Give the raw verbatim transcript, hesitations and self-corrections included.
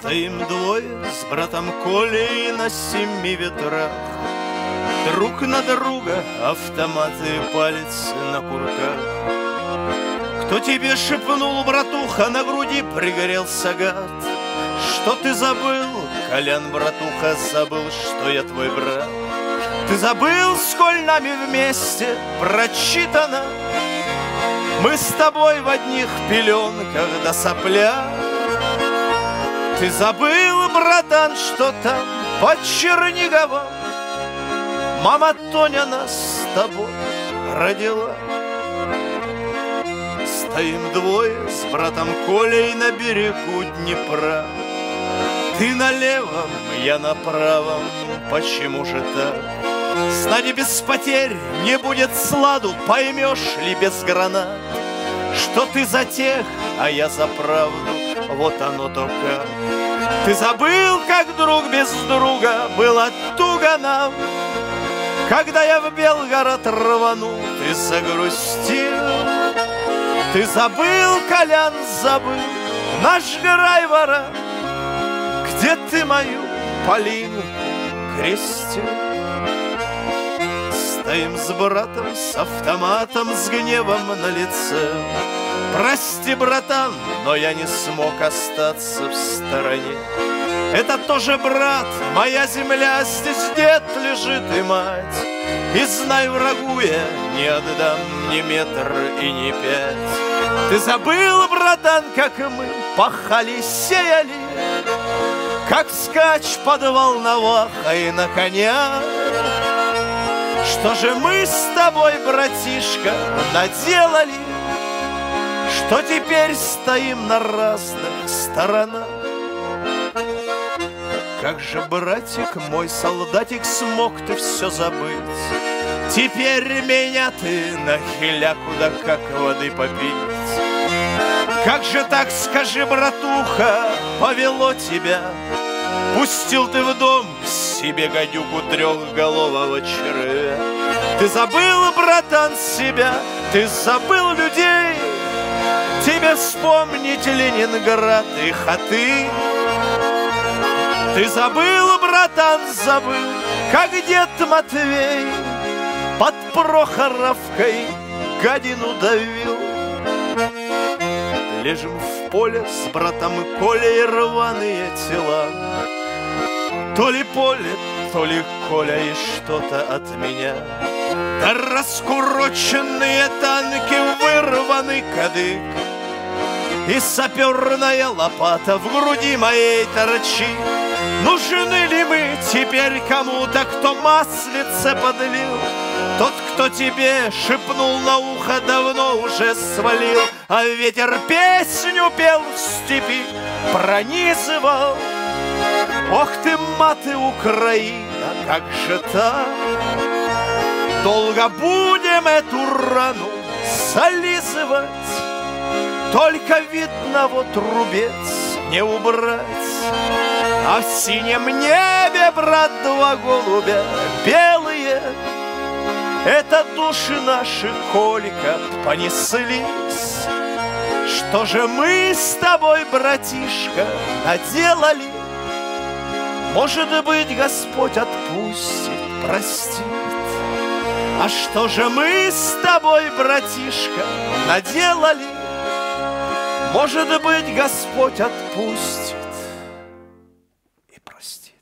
Стоим двое с братом Колей на семи ветрах, друг на друга автоматы, палец на курках. Кто тебе шепнул, братуха, на груди пригорел сагат? Что ты забыл, Колян, братуха, забыл, что я твой брат? Ты забыл, сколь нами вместе прочитано, мы с тобой в одних пеленках до сопля. Ты забыл, братан, что там под Черниговом мама Тоня нас с тобой родила. Стоим двое с братом Колей на берегу Днепра. Ты на левом, я на правом, почему же так? С нами без потерь не будет сладу, поймешь ли без гранат, что ты за тех, а я за правду, вот оно то как. Ты забыл, как друг без друга было туго нам, когда я в Белгород рванул, ты загрустил. Ты забыл, Колян, забыл наш Грайворон, где ты мою Полину крестил. Стоим с братом, с автоматом, с гневом на лице. Прости, братан, но я не смог остаться в стороне. Это тоже брат, моя земля, здесь дед лежит и мать. И знай, врагу я не отдам ни метр и ни пять. Ты забыл, братан, как мы пахали, сеяли, как вскачь под Волновахой на коня. Что же мы с тобой, братишка, наделали, что теперь стоим на разных сторонах? Как же, братик мой, солдатик, смог ты все забыть? Теперь меня ты нахиля куда как воды попить. Как же так, скажи, братуха, повело тебя? Пустил ты в дом к себе гадюку трехголового червя. Ты забыл, братан, себя, ты забыл людей. Тебе вспомнить Ленинград и Хатынь. Ты забыл, братан, забыл, как дед Матвей под Прохоровкой гадину давил. Лежим в поле с братом Колей рваные тела. То ли поле, то ли Коля и что-то от меня. Да раскуроченные танки, вырваны кадык, и саперная лопата в груди моей торчит. Нужны ли мы теперь кому-то, кто маслице подлил? Тот, кто тебе шепнул на ухо, давно уже свалил. А ветер песню пел в степи, пронизывал. Ох ты, маты, Украина, как же так? Долго будем эту рану зализывать, только видно, вот рубец не убрать. А в синем небе, брат, два голубя белые, это души наши, Колька, понеслись. Что же мы с тобой, братишка, наделали? Может быть, Господь отпустит, простит. А что же мы с тобой, братишка, наделали? Может быть, Господь отпустит и простит.